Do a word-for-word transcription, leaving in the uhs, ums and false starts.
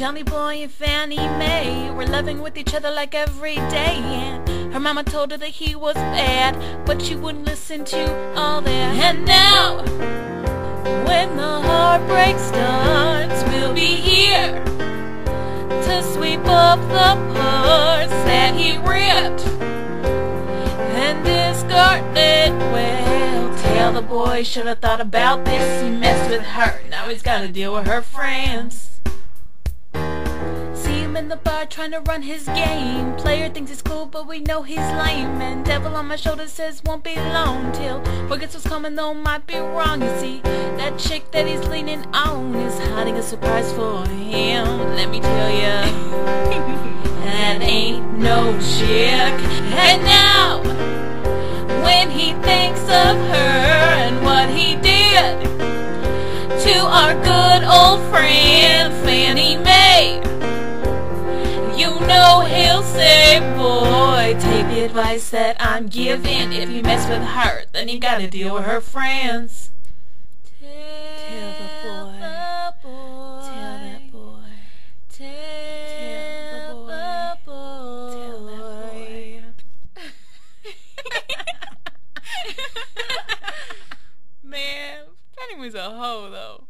Johnny Boy and Fannie Mae were loving with each other like every day, and her mama told her that he was bad, but she wouldn't listen to all that. And now, when the heartbreak starts, we'll be here to sweep up the parts that he ripped and discarded. Well, tell the boy should have thought about this. He messed with her, now he's gotta deal with her friends. In the bar trying to run his game. Player thinks he's cool, but we know he's lame. And devil on my shoulder says won't be long till forgets what's coming, though might be wrong. You see, that chick that he's leaning on is hiding a surprise for him. Let me tell ya, that ain't no chick. And now, when he thinks of her and what he did to our good old friend Fannie Mae, you know he'll say, boy, take the advice that I'm giving. If you mess with her, then you gotta deal with her friends. Tell, tell the boy, the boy, tell that boy, tell, tell the boy, tell that boy. Man, Fannie was a hoe though.